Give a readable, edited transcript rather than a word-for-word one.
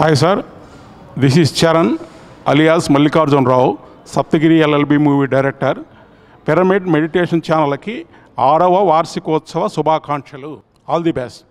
Hi sir, this is Charan, alias Mallikarjun Rao, Saptigiri LLB movie director, Pyramid Meditation channel ki 6వ వార్షికోత్సవ శుభాకాంక్షలు. All the best.